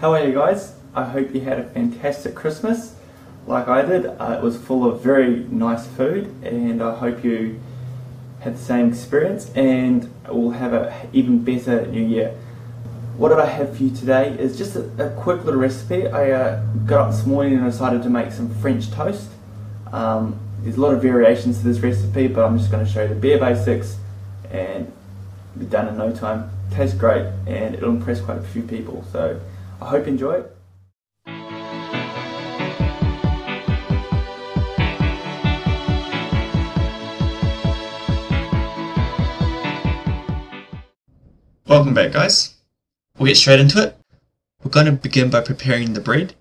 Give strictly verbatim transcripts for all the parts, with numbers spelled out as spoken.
How are you guys? I hope you had a fantastic Christmas like I did. Uh, it was full of very nice food, and I hope you had the same experience and will have an even better new year. What did I have for you today is just a, a quick little recipe. I uh, got up this morning and decided to make some French toast. Um, there's a lot of variations to this recipe, but I'm just going to show you the bare basics and be done in no time. Tastes great and it'll impress quite a few people, so I hope you enjoy it. Welcome back, guys. We'll get straight into it. We're going to begin by preparing the bread.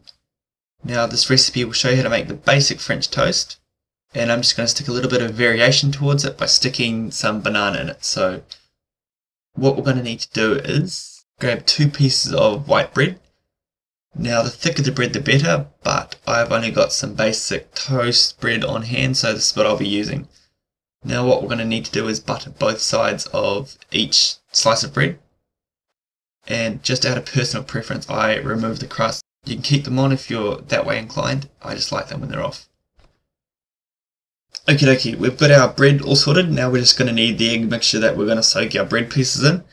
Now, this recipe will show you how to make the basic French toast, and I'm just going to stick a little bit of variation towards it by sticking some banana in it. So what we're going to need to do is grab two pieces of white bread. Now, the thicker the bread the better, but I've only got some basic toast bread on hand, so this is what I'll be using. Now, what we're going to need to do is butter both sides of each slice of bread. And just out of personal preference, I remove the crust. You can keep them on if you're that way inclined. I just like them when they're off. Okie dokie, we've got our bread all sorted. Now we're just going to need the egg mixture that we're going to soak our bread pieces in.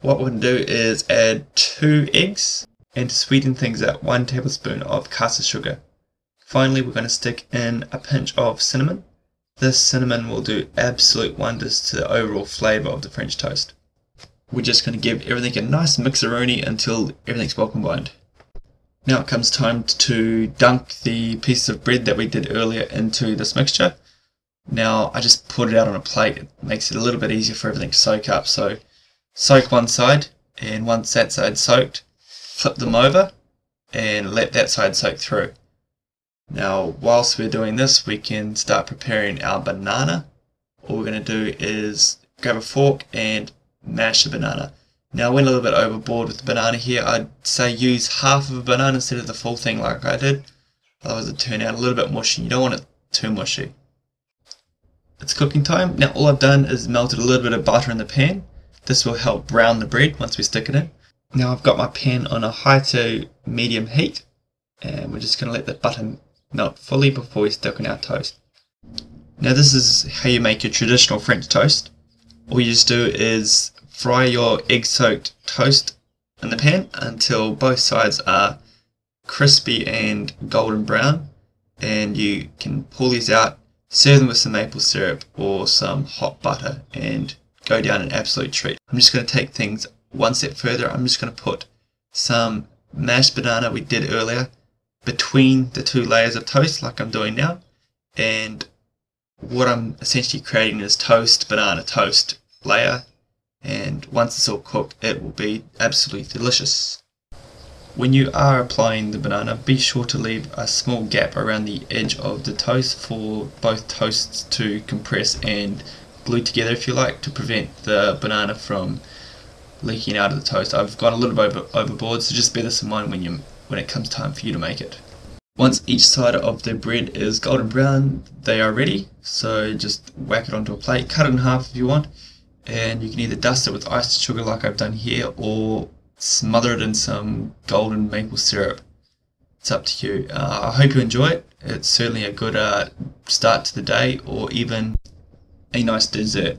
What we're going to do is add two eggs, and to sweeten things up, one tablespoon of caster sugar. Finally, we're going to stick in a pinch of cinnamon. This cinnamon will do absolute wonders to the overall flavour of the French toast. We're just going to give everything a nice mixeroni until everything's well combined. Now it comes time to dunk the piece of bread that we did earlier into this mixture. Now I just poured it out on a plate. It makes it a little bit easier for everything to soak up. So soak one side, and once that side's soaked, flip them over and let that side soak through. Now whilst we're doing this, we can start preparing our banana. All we're going to do is grab a fork and mash the banana. Now I went a little bit overboard with the banana here. I'd say use half of a banana instead of the full thing like I did. Otherwise it'll turn out a little bit mushy. You don't want it too mushy. It's cooking time. Now all I've done is melted a little bit of butter in the pan. This will help brown the bread once we stick it in. Now I've got my pan on a high to medium heat, and we're just going to let the butter melt fully before we stick in our toast. Now this is how you make your traditional French toast. All you just do is fry your egg-soaked toast in the pan until both sides are crispy and golden brown, and you can pull these out, serve them with some maple syrup or some hot butter, and go down an absolute treat. I'm just going to take things one step further. I'm just going to put some mashed banana we did earlier between the two layers of toast like I'm doing now, and what I'm essentially creating is toast, banana, toast layer, and once it's all cooked it will be absolutely delicious. When you are applying the banana, be sure to leave a small gap around the edge of the toast for both toasts to compress and glue together if you like, to prevent the banana from leaking out of the toast. I've gone a little bit over, overboard, so just bear this in mind when, you, when it comes time for you to make it. Once each side of the bread is golden brown, they are ready. So just whack it onto a plate, cut it in half if you want, and you can either dust it with iced sugar like I've done here, or smother it in some golden maple syrup. It's up to you. Uh, I hope you enjoy it. It's certainly a good uh, start to the day, or even a nice dessert.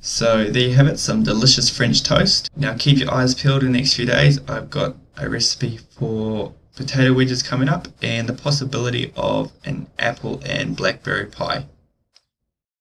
So there you have it, some delicious French toast. Now keep your eyes peeled in the next few days. I've got a recipe for potato wedges coming up, and the possibility of an apple and blackberry pie.